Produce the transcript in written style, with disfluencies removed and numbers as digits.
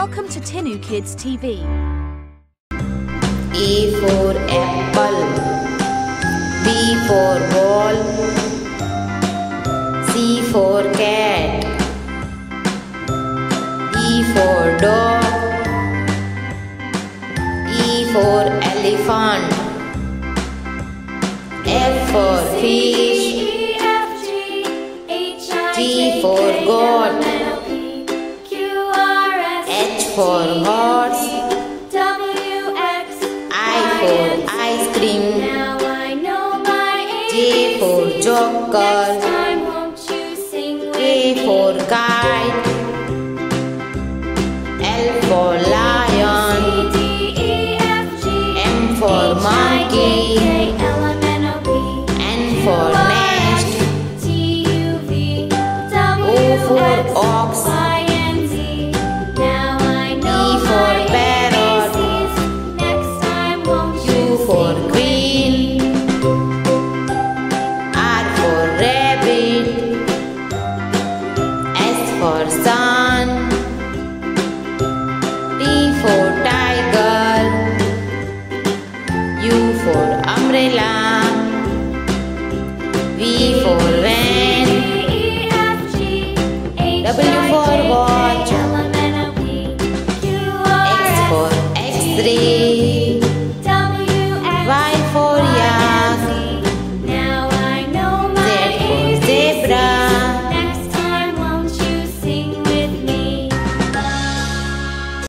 Welcome to Tinu Kids TV. A for apple, B for ball, C for cat, D for dog, E for elephant, F for fish, G for goat, H for horse, I for ice cream, J for joker, K for kite, L for lion, M for monkey, N for nest, O for ox,